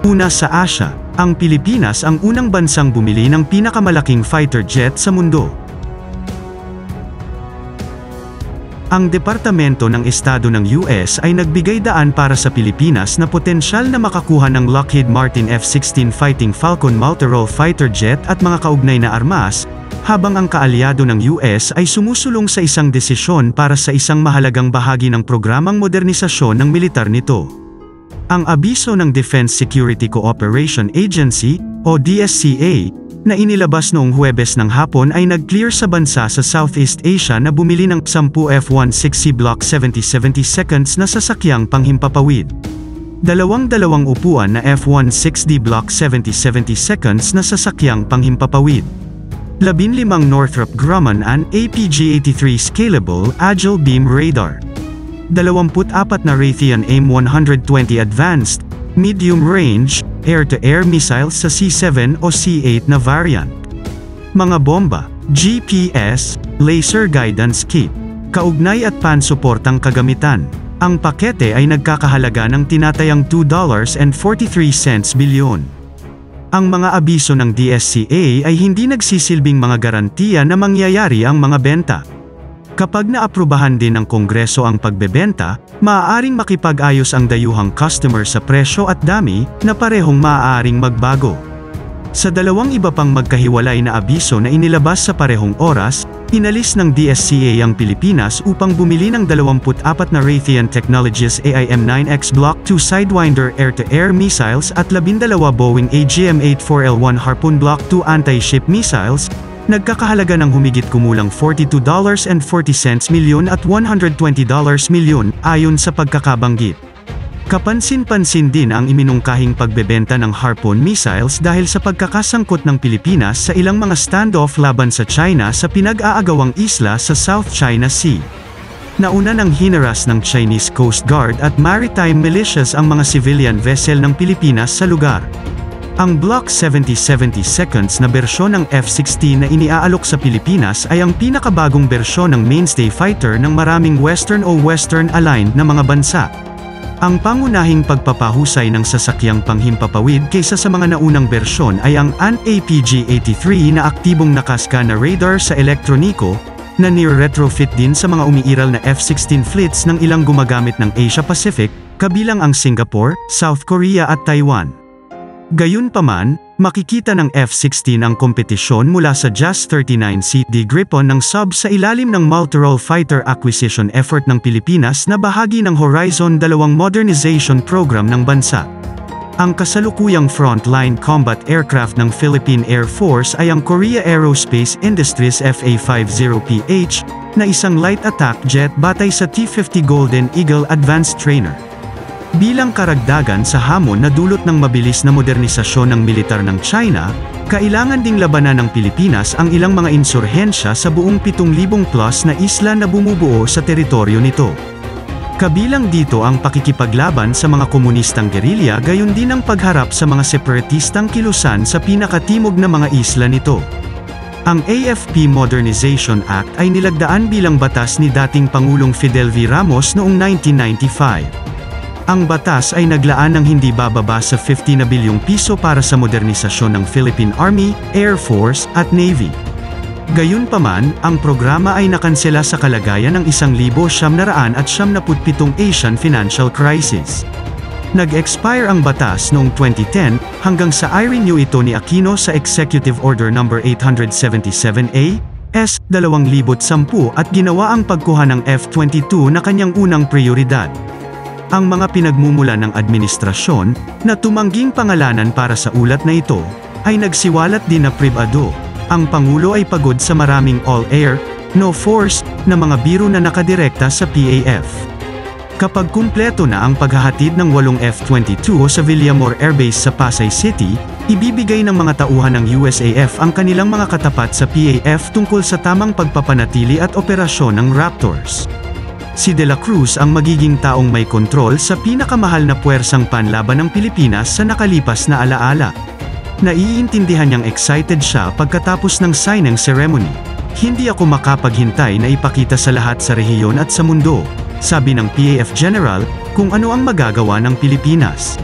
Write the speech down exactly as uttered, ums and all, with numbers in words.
Una sa Asia, ang Pilipinas ang unang bansang bumili ng pinakamalaking fighter jet sa mundo. Ang Departamento ng Estado ng U S ay nagbigay daan para sa Pilipinas na potensyal na makakuha ng Lockheed Martin F sixteen Fighting Falcon Multirole fighter jet at mga kaugnay na armas, habang ang kaalyado ng U S ay sumusulong sa isang desisyon para sa isang mahalagang bahagi ng programang modernisasyon ng militar nito. Ang abiso ng Defense Security Cooperation Agency, o D S C A, na inilabas noong Huwebes ng hapon ay nag-clear sa bansa sa Southeast Asia na bumili ng ten F sixteen C Block seventy seventy-seconds na sasakyang panghimpapawid. Dalawang-dalawang upuan na F sixteen D Block seventy seventy-seconds na sasakyang panghimpapawid. fifteen Northrop Grumman and A P G eighty-three Scalable Agile Beam Radar. twenty-four na Raytheon A I M one twenty Advanced Medium Range Air-to-Air Missiles sa C seven o C eight na variant. Mga bomba, G P S, Laser Guidance Kit, kaugnay at pansuportang kagamitan. Ang pakete ay nagkakahalaga ng tinatayang two point four three bilyon. Ang mga abiso ng D S C A ay hindi nagsisilbing mga garantiya na mangyayari ang mga benta. Kapag naaprubahan din ng Kongreso ang pagbebenta, maaaring makipag-ayos ang dayuhang customer sa presyo at dami, na parehong maaaring magbago. Sa dalawang iba pang magkahiwalay na abiso na inilabas sa parehong oras, inalis ng D S C A ang Pilipinas upang bumili ng twenty-four na Raytheon Technologies A I M nine X Block two Sidewinder Air-to-Air Missiles at labindalawa Boeing A G M eighty-four L one Harpoon Block two Anti-Ship Missiles, nagkakahalaga ng humigit kumulang forty-two point forty milyon at one hundred twenty milyon, ayon sa pagkakabanggit. Kapansin-pansin din ang iminungkahing pagbebenta ng Harpoon missiles dahil sa pagkakasangkot ng Pilipinas sa ilang mga standoff laban sa China sa pinag-aagawang isla sa South China Sea. Nauna ng hinaras ng Chinese Coast Guard at Maritime Militias ang mga civilian vessel ng Pilipinas sa lugar. Ang Block seventy seventy-seconds na bersyon ng F sixteen na iniaalok sa Pilipinas ay ang pinakabagong bersyon ng mainstay fighter ng maraming Western o Western-aligned na mga bansa. Ang pangunahing pagpapahusay ng sasakyang panghimpapawid kaysa sa mga naunang bersyon ay ang A P G eighty-three na aktibong nakaska na radar sa elektroniko, na near-retrofit din sa mga umiiral na F sixteen fleets ng ilang gumagamit ng Asia-Pacific, kabilang ang Singapore, South Korea at Taiwan. Gayunpaman, makikita ng F sixteen ang kompetisyon mula sa J A S thirty-nine C Gripen ng Saab sa ilalim ng multirole fighter acquisition effort ng Pilipinas na bahagi ng Horizon two modernization program ng bansa. Ang kasalukuyang frontline combat aircraft ng Philippine Air Force ay ang Korea Aerospace Industries F A fifty P H, na isang light attack jet batay sa T fifty Golden Eagle Advanced Trainer. Bilang karagdagan sa hamon na dulot ng mabilis na modernisasyon ng militar ng China, kailangan ding labanan ng Pilipinas ang ilang mga insurhensya sa buong seven thousand plus na isla na bumubuo sa teritoryo nito. Kabilang dito ang pakikipaglaban sa mga komunistang gerilya gayon din ang pagharap sa mga separatistang kilusan sa pinakatimog na mga isla nito. Ang A F P Modernization Act ay nilagdaan bilang batas ni dating Pangulong Fidel V. Ramos noong nineteen ninety-five. Ang batas ay naglaan ng hindi bababa sa fifty na bilyong piso para sa modernisasyon ng Philippine Army, Air Force, at Navy. Gayunpaman, ang programa ay nakansela sa kalagayan ng one thousand siyam na daan at siyamnapu't pitong Asian Financial Crisis. Nag-expire ang batas noong twenty ten, hanggang sa i-renew ito ni Aquino sa Executive Order number eight seventy-seven A, S two thousand ten at ginawa ang pagkuha ng F twenty-two na kanyang unang prioridad. Ang mga pinagmumula ng administrasyon, na tumangging pangalanan para sa ulat na ito, ay nagsiwalat din na pribado. Ang Pangulo ay pagod sa maraming all-air, no-force, na mga biro na nakadirekta sa P A F. Kapag kumpleto na ang paghahatid ng walong F twenty-two sa Villamore Air Base sa Pasay City, ibibigay ng mga tauhan ng U S A F ang kanilang mga katapat sa P A F tungkol sa tamang pagpapanatili at operasyon ng Raptors. Si Dela Cruz ang magiging taong may kontrol sa pinakamahal na puwersang panlaban ng Pilipinas sa nakalipas na alaala. Naiintindihan niyang excited siya pagkatapos ng signing ceremony. Hindi ako makapaghintay na ipakita sa lahat sa rehiyon at sa mundo, sabi ng P A F General, kung ano ang magagawa ng Pilipinas.